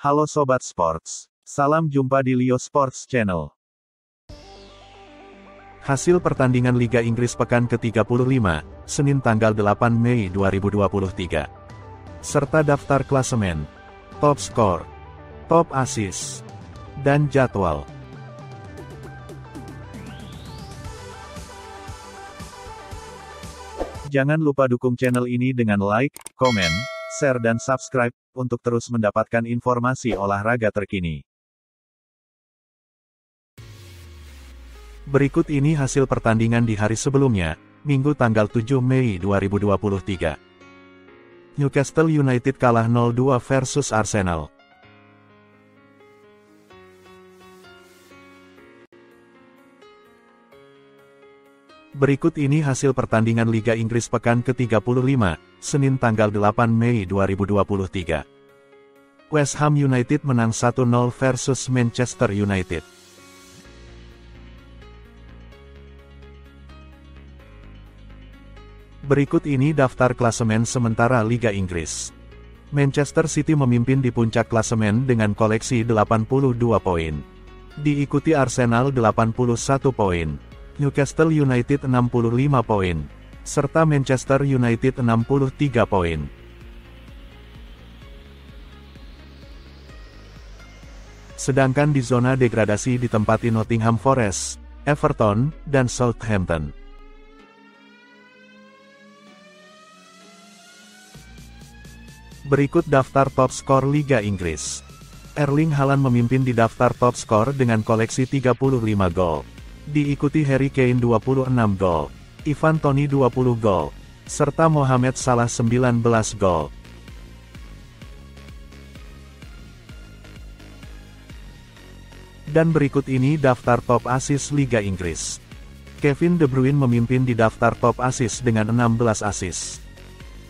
Halo Sobat Sports, salam jumpa di Lio Sports Channel. Hasil pertandingan Liga Inggris pekan ke-35, Senin tanggal 8 Mei 2023. Serta daftar klasemen, top skor, top assist, dan jadwal. Jangan lupa dukung channel ini dengan like, komen, share dan subscribe, untuk terus mendapatkan informasi olahraga terkini. Berikut ini hasil pertandingan di hari sebelumnya, Minggu tanggal 7 Mei 2023. Newcastle United kalah 0-2 versus Arsenal. Berikut ini hasil pertandingan Liga Inggris pekan ke-35, Senin tanggal 8 Mei 2023. West Ham United menang 1-0 versus Manchester United. Berikut ini daftar klasemen sementara Liga Inggris. Manchester City memimpin di puncak klasemen dengan koleksi 82 poin. Diikuti Arsenal 81 poin. Newcastle United 65 poin, serta Manchester United 63 poin. Sedangkan di zona degradasi ditempati Nottingham Forest, Everton, dan Southampton. Berikut daftar top skor Liga Inggris. Erling Haaland memimpin di daftar top skor dengan koleksi 35 gol. Diikuti Harry Kane 26 gol, Ivan Toney 20 gol, serta Mohamed Salah 19 gol. Dan berikut ini daftar top assist Liga Inggris. Kevin De Bruyne memimpin di daftar top assist dengan 16 assist.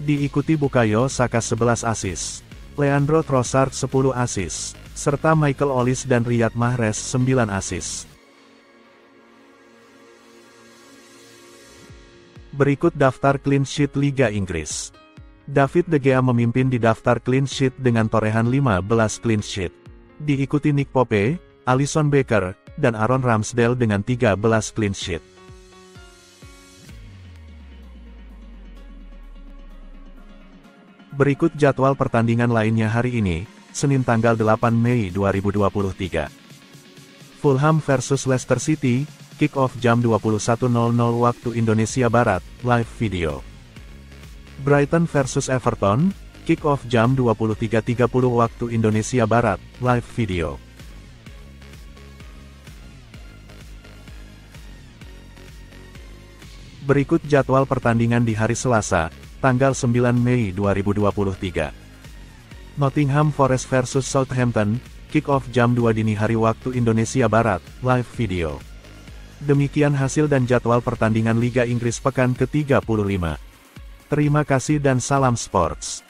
Diikuti Bukayo Saka 11 assist, Leandro Trossard 10 assist, serta Michael Olise dan Riyad Mahrez 9 assist. Berikut daftar clean sheet Liga Inggris. David De Gea memimpin di daftar clean sheet dengan torehan 15 clean sheet. Diikuti Nick Pope, Alison Baker, dan Aaron Ramsdale dengan 13 clean sheet. Berikut jadwal pertandingan lainnya hari ini, Senin tanggal 8 Mei 2023. Fulham versus Leicester City. Kick off jam 21.00 waktu Indonesia Barat, live video. Brighton versus Everton, kick off jam 23.30 waktu Indonesia Barat, live video. Berikut jadwal pertandingan di hari Selasa, tanggal 9 Mei 2023. Nottingham Forest versus Southampton, kick off jam 2 dini hari waktu Indonesia Barat, live video. Demikian hasil dan jadwal pertandingan Liga Inggris pekan ke-35. Terima kasih dan salam sports.